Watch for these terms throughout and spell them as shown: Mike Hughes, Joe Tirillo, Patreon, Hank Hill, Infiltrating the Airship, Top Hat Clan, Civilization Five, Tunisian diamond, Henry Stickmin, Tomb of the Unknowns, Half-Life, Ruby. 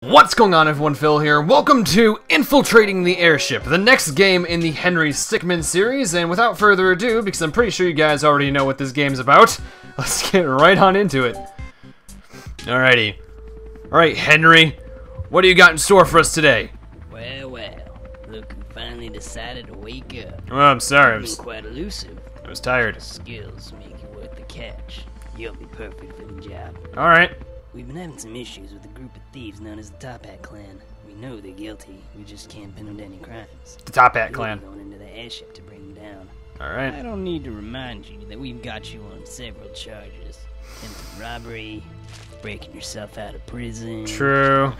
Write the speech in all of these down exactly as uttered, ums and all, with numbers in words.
What's going on, everyone? Phil here. Welcome to Infiltrating the Airship, the next game in the Henry Stickmin series, and without further ado, because I'm pretty sure you guys already know what this game's about, let's get right on into it. Alrighty. Alright, Henry, what do you got in store for us today? Well, well, look who finally decided to wake up. Well, I'm sorry. I've been quite elusive. I was tired. Skills make you worth the catch. You'll be perfect for the job. Alright. We've been having some issues with a group of thieves known as the Top Hat Clan. We know they're guilty, we just can't pin them to any crimes. The Top Hat Clan. We're going into the airship to bring them down. Alright. I don't need to remind you that we've got you on several charges. Attempted robbery, breaking yourself out of prison. True.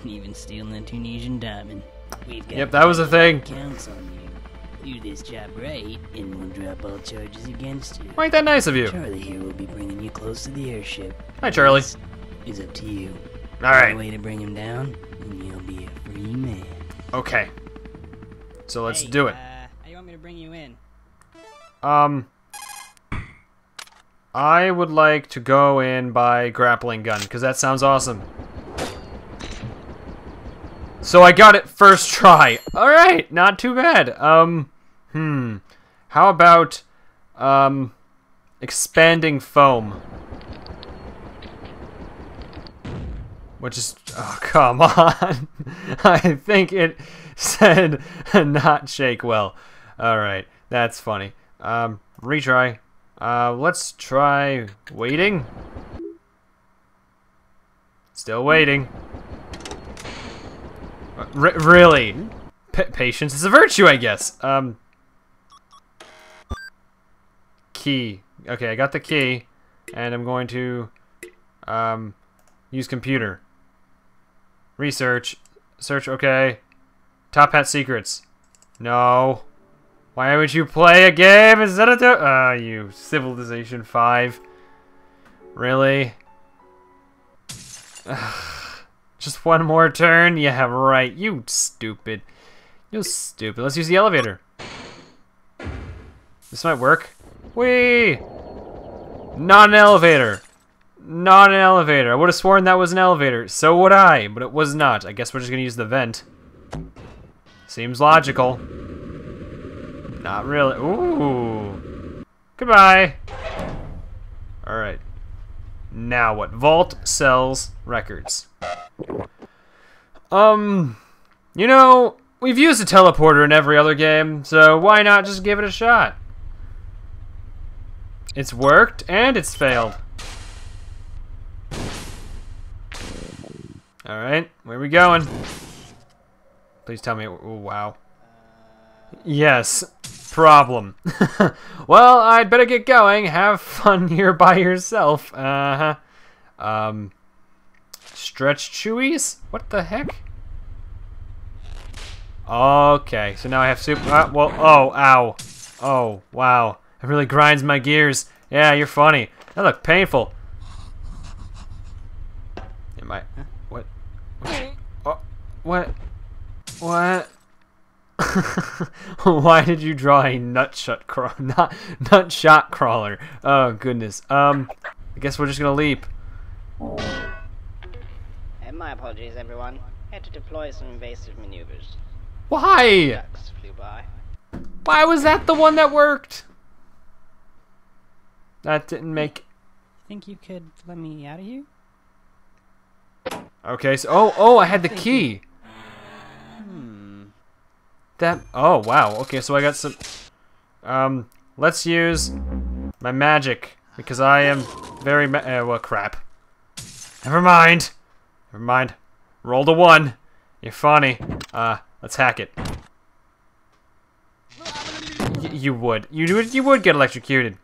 And even stealing the Tunisian diamond. We've got yep, that was a thing. Counts on you. You do this job right, and we'll drop all charges against you. Ain't that nice of you? Charlie here will be bringing you close to the airship. Hi, Charlie. Is up to you. Alright. Way to bring him down, and you'll be a free man. Okay. So let's hey, do it. Uh, how do you want me to bring you in? Um. I would like to go in by grappling gun, because that sounds awesome. So I got it first try. Alright, not too bad. Um. Hmm. How about, um, expanding foam? Which is, oh, come on. I think it said not shake well. All right, that's funny. Um, retry. Uh, let's try waiting. Still waiting. R really? P patience is a virtue, I guess. Um, key. Okay, I got the key, and I'm going to um, use computer. Research. Search, okay. Top Hat Secrets. No. Why would you play a game? Is that a... Ah, uh, you. Civilization Five. Really? Ugh. Just one more turn? Yeah, right. You stupid. You stupid. Let's use the elevator. This might work. Whee! Not an elevator. Not an elevator. I would have sworn that was an elevator. So would I, but it was not. I guess we're just gonna use the vent. Seems logical. Not really. Ooh. Goodbye. Alright. Now what? Vault sells records. Um, you know, we've used a teleporter in every other game, so why not just give it a shot? It's worked, and it's failed. All right, where are we going? Please tell me. Oh, wow. Yes. Problem. Well, I'd better get going. Have fun here by yourself. Uh huh. Um. Stretch chewies? What the heck? Okay. So now I have soup. Uh, well. Oh. Ow. Oh. Wow. It really grinds my gears. Yeah, you're funny. That looked painful. Am I? What? What? What? What? Why did you draw a nutshot crawl? Not nutshot crawler. Oh goodness. Um, I guess we're just gonna leap. And my apologies, everyone. I had to deploy some invasive maneuvers. Why? Ducks flew by. Why was that the one that worked? That didn't make. Think you could let me out of here? Okay, so oh oh I had the key. Hmm. That oh wow, okay, so I got some um let's use my magic because I am very ma uh, well crap. Never mind. Never mind. Roll the one. You're funny. Uh let's hack it. Y you would. You would you would get electrocuted.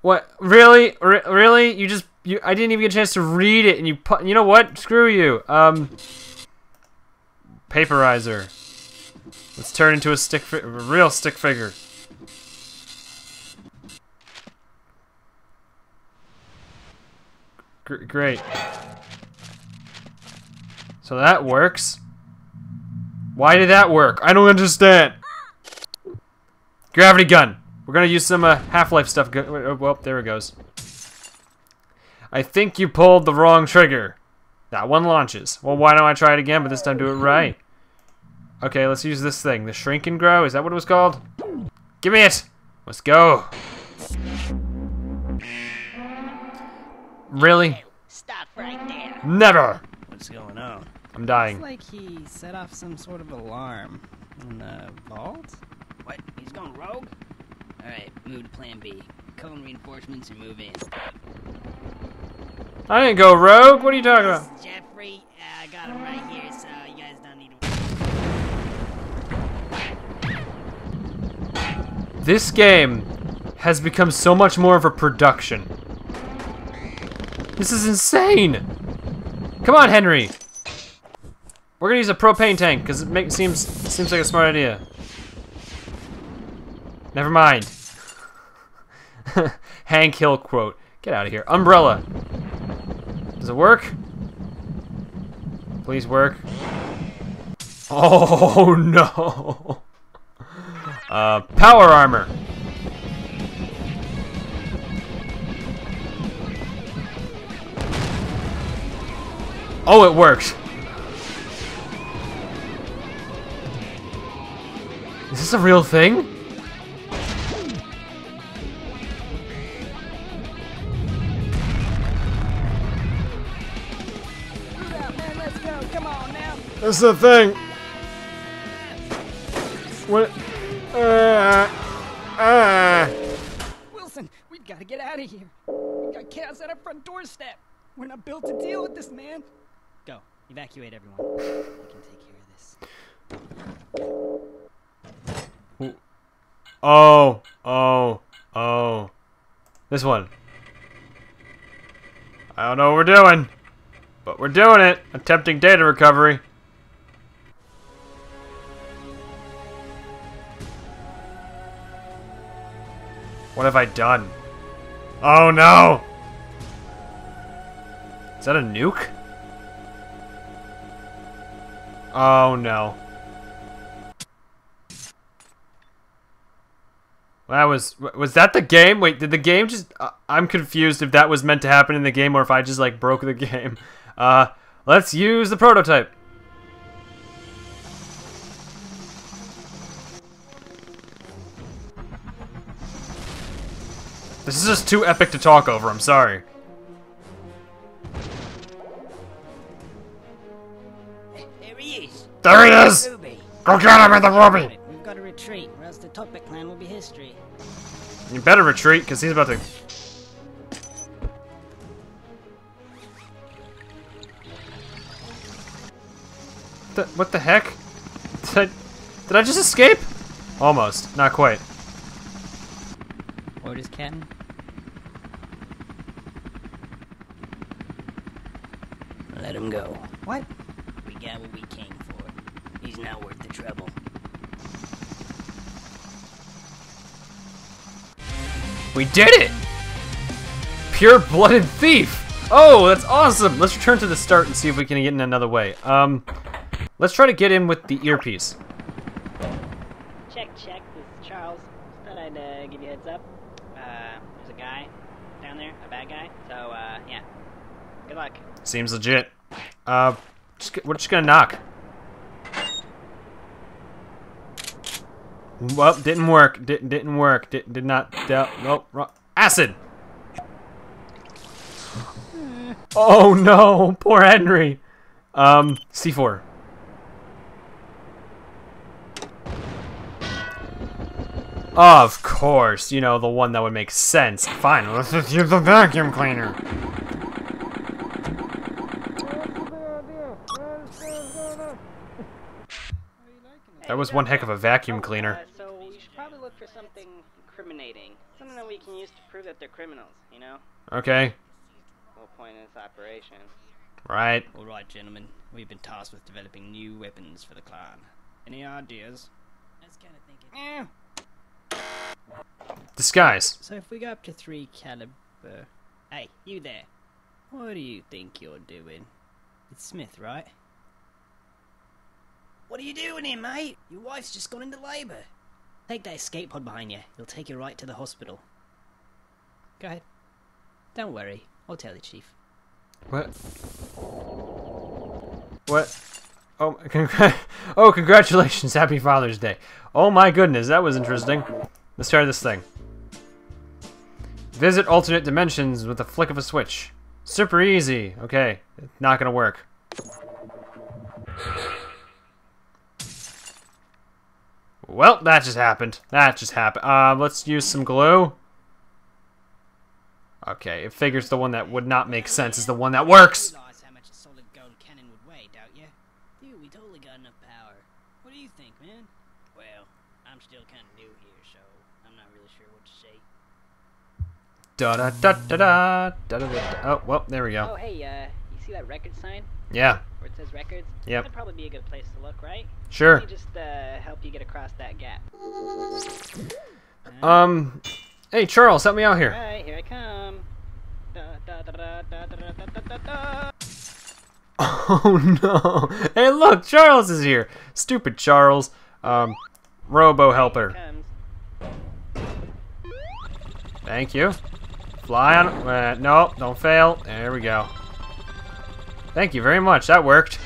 What? Really? Re really? You just You, I didn't even get a chance to read it, and you put. You know what? Screw you. Um, paperizer. Let's turn into a stick, fi a real stick figure. G great. So that works. Why did that work? I don't understand. Gravity gun. We're gonna use some uh, Half-Life stuff. Go well, there it goes. I think you pulled the wrong trigger. That one launches. Well, why don't I try it again, but this time do it right. Okay, let's use this thing. The shrink and grow, is that what it was called? Give me it! Let's go! Really? Stop right there. Never! What's going on? I'm dying. It's like he set off some sort of alarm in the vault? What? He's gone rogue? Alright, move to plan B. Cone reinforcements and move in. I didn't go rogue. What are you talking about? This is Jeffrey, uh, I got him right here, so you guys don't need to. This game has become so much more of a production. This is insane. Come on, Henry. We're gonna use a propane tank because it makes seems seems like a smart idea. Never mind. Hank Hill quote. Get out of here. Umbrella. Does it work? Please work. Oh no. Uh, power armor. Oh, it works. Is this a real thing? That's the thing. What? Uh, uh. Wilson, we've got to get out of here. We've got chaos at our front doorstep. We're not built to deal with this, man. Go, evacuate everyone. We can take care of this. Oh, oh, oh. This one. I don't know what we're doing, but we're doing it. Attempting data recovery. What have I done? Oh no! Is that a nuke? Oh no. That was... Was that the game? Wait, did the game just... Uh, I'm confused if that was meant to happen in the game or if I just like broke the game. Uh, let's use the prototype. This is just too epic to talk over, I'm sorry. There he is! There he is! Ruby. Go get him with the Ruby! Right, we've got to retreat, or else the Top Hat Clan will be history. You better retreat, because he's about to... The, what the heck? Did I, did I just escape? Almost. Not quite. Orders, Captain. Let him go. What? We got what we came for. He's not worth the trouble. We did it! Pure-blooded thief! Oh, that's awesome! Let's return to the start and see if we can get in another way. Um, let's try to get in with the earpiece. Check, check. This is Charles. Thought I'd uh, give you a heads up. Uh, there's a guy down there, a bad guy. So, uh, yeah. Good luck. Seems legit. Uh, just, we're just gonna knock. Well, didn't work. Didn't didn't work. Did did not. Nope. Wrong. Acid. Oh no, poor Henry. Um, C four. Of course, you know, the one that would make sense. Fine, let's just use the vacuum cleaner. That was one heck of a vacuum cleaner. Uh, so we should probably look for something incriminating. Something that we can use to prove that they're criminals, you know? Okay. Whole point of this operation. Right. Alright, gentlemen. We've been tasked with developing new weapons for the clan. Any ideas? I was kind of thinking... Eh. Disguise. So if we go up to three caliber... Hey, you there. What do you think you're doing? It's Smith, right? What are you doing here, mate? Your wife's just gone into labor. Take that escape pod behind you. It'll take you right to the hospital. Go ahead. Don't worry. I'll tell you, Chief. What? What? Oh, congr oh, congratulations. Happy Father's Day. Oh my goodness, that was interesting. Let's try this thing. Visit alternate dimensions with a flick of a switch. Super easy. Okay, not gonna work. Well, that just happened. That just happened. Uh, let's use some glue. Okay, it figures the one that would not make sense is the one that works. How much a solid gold cannon would weigh, don't you? Dude, we totally got enough power. What do you think, man? Well, I'm still kind of new here, so I'm not really sure what to say. Da da da da da da da. da. Oh, well, there we go. Oh, hey, uh, you see that record sign? Yeah. Where it says records? Yep. That'd probably be a good place to look, right? Sure. Let me just uh, help you get across that gap. Um. Hey, Charles, help me out here. All right, here I come. Da, da, da, da, da, da, da, da. Oh, no. Hey, look, Charles is here. Stupid Charles. Um, Robo-helper. Thank you. Fly on. Uh, no, don't fail. There we go. Thank you very much. That worked.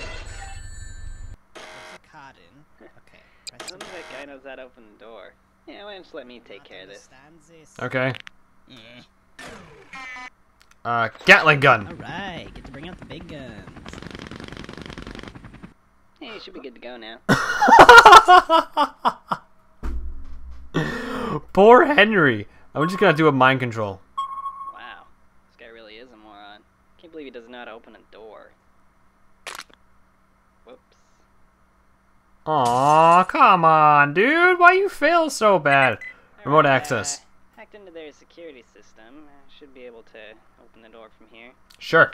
Cotton. Okay. As long as that guy knows how to open the door. Yeah, why don't you let me take care of this? Okay. Yeah. Uh, Gatling gun. Alright, get to bring out the big guns. Hey, you should be good to go now. Poor Henry. I'm just gonna do a mind control. Wow, this guy really is a moron. Can't believe he doesn't know how to open a door. Aw, come on, dude. Why you fail so bad? Remote right, access. Uh, hacked into their security system. I should be able to open the door from here. Sure.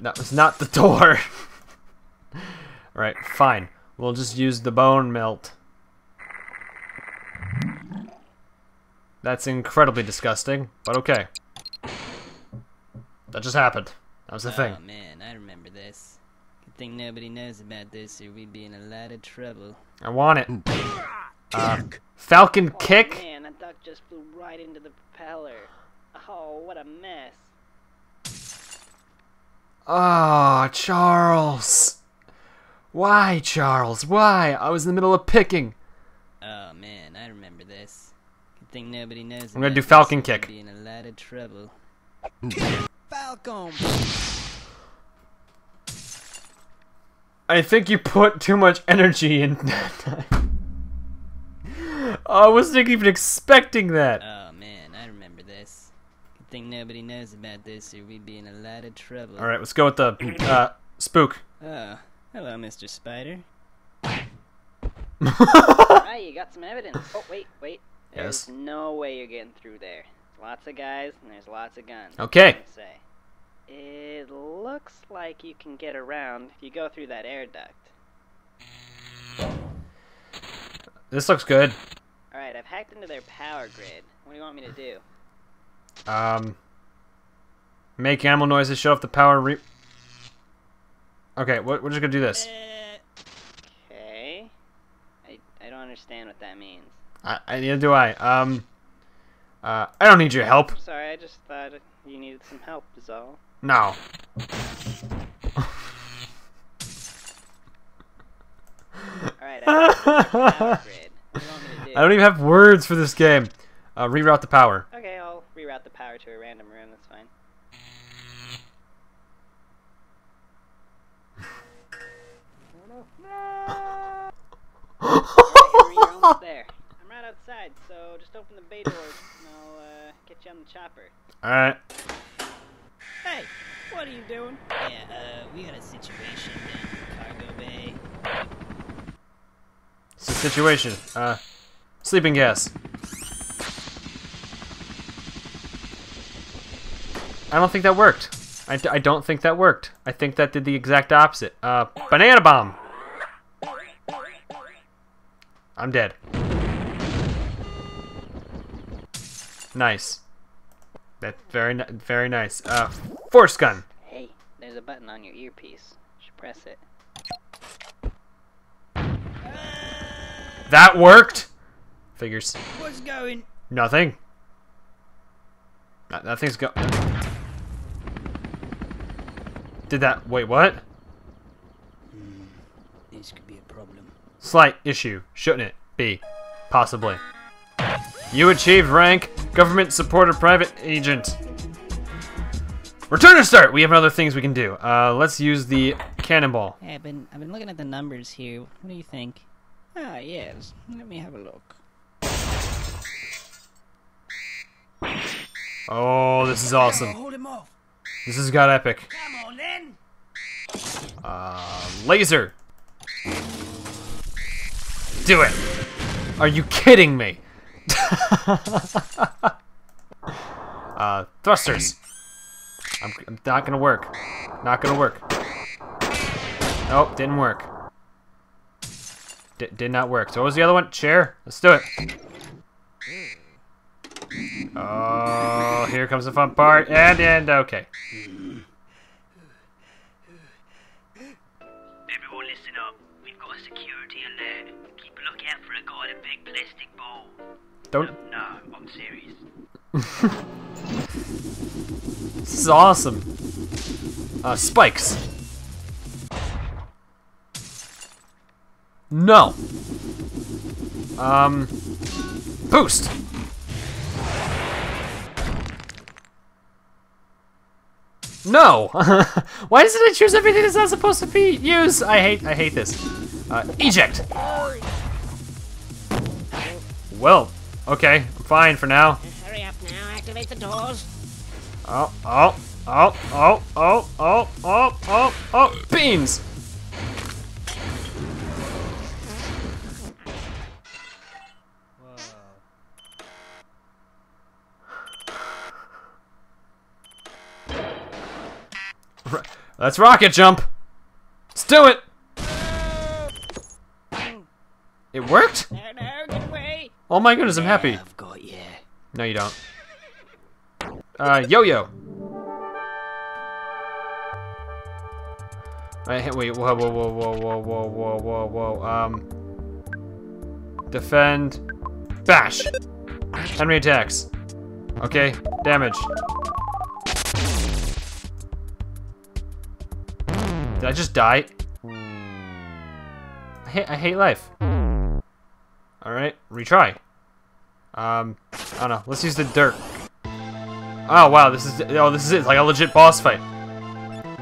That was not the door. Alright, fine. We'll just use the bone melt. That's incredibly disgusting, but okay. That just happened. That was the oh, thing. Oh, man, I remember this. Think nobody knows about this, or we'd be in a lot of trouble. I want it. Uh, Falcon oh, kick. Man, that duck just flew right into the propeller. Oh, what a mess. Oh, Charles. Why, Charles? Why? I was in the middle of picking. Oh man, I remember this. Good thing nobody knows. I'm gonna do Falcon this, kick. We'd be in a lot of trouble. Falcon. I think you put too much energy in that time. I wasn't even expecting that. Oh man, I remember this. Good thing nobody knows about this, or we'd be in a lot of trouble. Alright, let's go with the uh, spook. Oh, hello, Mister Spider. Hi, you got some evidence. Oh, wait, wait. There's yes. no way you're getting through there. There's lots of guys, and there's lots of guns. Okay. It looks like you can get around if you go through that air duct. This looks good. Alright, I've hacked into their power grid. What do you want me to do? Um, make animal noises, shut off the power re- Okay, we're just gonna do this. Okay. I, I don't understand what that means. I, I, neither do I. Um, uh, I don't need your help. I'm sorry, I just thought you needed some help is all. No. Alright, I, do do? I don't even have words for this game. Uh, reroute the power. Okay, I'll reroute the power to a random room, that's fine. Alright, you're almost there. I'm right outside, so just open the bay doors and I'll uh, get you on the chopper. Alright. Hey, what are you doing? Yeah, uh, we got a situation down in the cargo bay. It's a situation. Uh, sleeping gas. I don't think that worked. I, d I don't think that worked. I think that did the exact opposite. Uh, banana bomb! I'm dead. Nice. That's very, very nice. Uh, force gun. Hey, there's a button on your earpiece. You should press it. That worked. Figures. What's going? Nothing. That, that thing's got. Did that. Wait, what? Hmm. This could be a problem. Slight issue, shouldn't it be? Possibly. You achieved rank government supported private agent. Return to start. We have other things we can do. Uh, let's use the cannonball. Yeah, I've been I've been looking at the numbers here. What do you think? Ah, yes. Let me have a look. Oh, this is awesome. Hold him off. This has got epic. Come on, then. Uh, laser. Do it. Are you kidding me? uh, thrusters. I'm, I'm not gonna work. Not gonna work. Nope, didn't work. D did not work. So what was the other one? Chair? Let's do it. Oh, here comes the fun part. And, and, okay. Everyone listen up. We've got a security alert. Keep a lookout for a guy in a big plastic ball. Don't. No, no, I'm serious. This is awesome. Uh, spikes. No. Um. Boost. No. Why did I choose everything that's not supposed to be used? I hate. I hate this. Uh, eject. Well. Okay. I'm fine for now. Hurry up now. Activate the doors. Oh. Oh. Oh. Oh. Oh. Oh. Oh. Oh. Oh. Beans. Let's rocket jump. Let's do it. It worked? No, no, get away. Oh my goodness, I'm happy. Yeah, I've got you. No, you don't. Uh, yo-yo. Right, wait, whoa, whoa, whoa, whoa, whoa, whoa, whoa, whoa, whoa. Um, defend, bash. Henry attacks. Okay, damage. Did I just die? I hate, I hate life. Alright, retry. Um, I don't know. Let's use the dirt. Oh, wow, this is, oh, this is it. It's like a legit boss fight.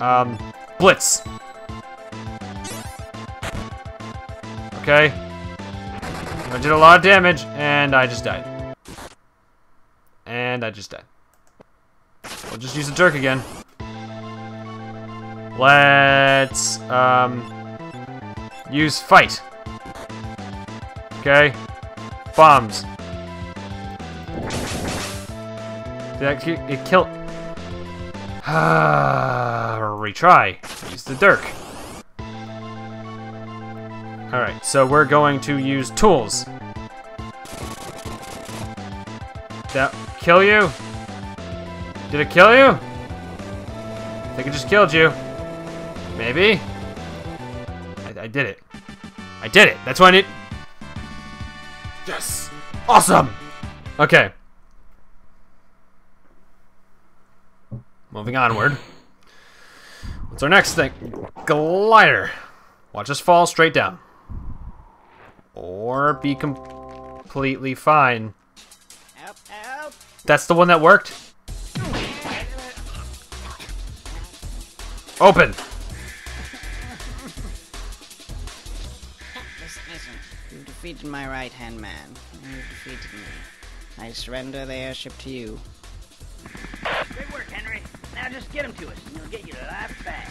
Um, blitz. Okay. I did a lot of damage, and I just died. And I just died. We'll just use the jerk again. Let's um, use fight. Okay, bombs. Did that ki it kill? Retry. Use the dirk. All right, so we're going to use tools. Did that kill you? Did it kill you? I think it just killed you. Maybe? I, I did it. I did it! That's what I need- Yes! Awesome! Okay. Moving onward. What's our next thing? Glider. Watch us fall straight down. Or be com completely fine. Help, help. That's the one that worked? Open! You've defeated my right-hand man. You've defeated me. I surrender the airship to you. Great work, Henry. Now just get him to us, and he'll get you alive back.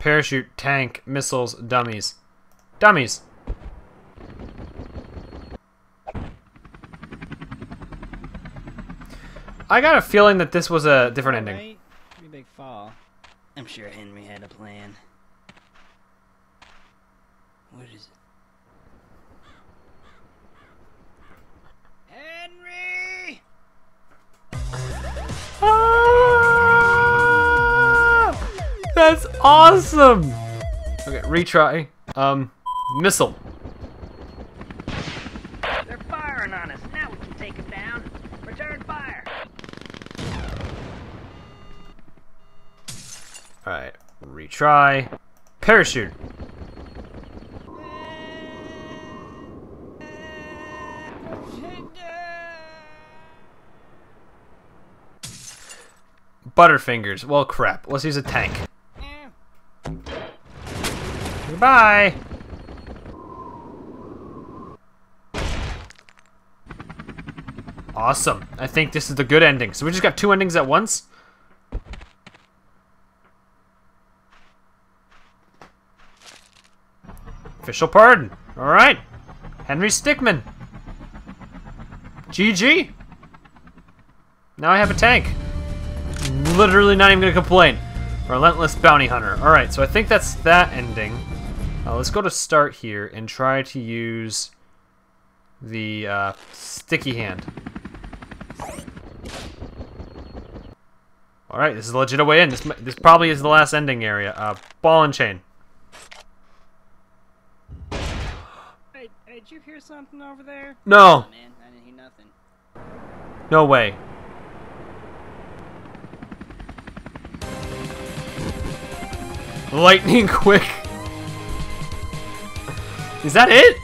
Parachute, tank, missiles, dummies. Dummies! I got a feeling that this was a different ending. Right? Pretty big fall. I'm sure Henry had a plan. What is it? Henry! Ah! That's awesome! Okay, retry. Um, missile. They're firing on us. Alright, retry. Parachute! Butterfingers. Well, crap. Let's use a tank. Goodbye! Awesome. I think this is the good ending. So we just got two endings at once? Official pardon. Alright. Henry Stickmin. G G. Now I have a tank. Literally not even gonna complain. Relentless bounty hunter. Alright, so I think that's that ending. Uh, let's go to start here and try to use the uh, sticky hand. Alright, this is a legit way in. This, this probably is the last ending area. Uh, ball and chain. Hey, hey, did you hear something over there? No. Oh, man, I didn't hear nothing. No way. Lightning quick. Is that it?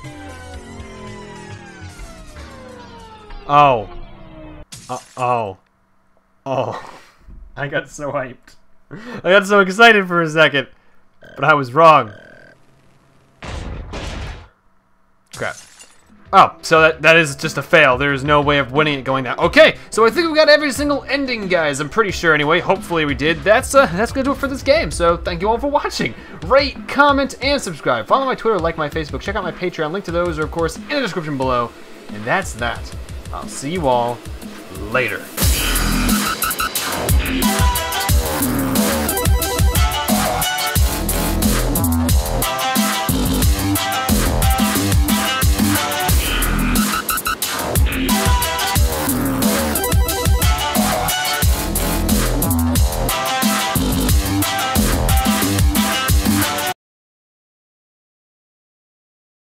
Oh. Uh, oh. Oh. I got so hyped. I got so excited for a second, but I was wrong. Crap. Oh, so that, that is just a fail. There is no way of winning it going that. Okay, so I think we got every single ending, guys. I'm pretty sure anyway. Hopefully we did. That's uh, that's going to do it for this game. So thank you all for watching. Rate, comment, and subscribe. Follow my Twitter, like my Facebook. Check out my Patreon. Link to those are, of course, in the description below. And that's that. I'll see you all later.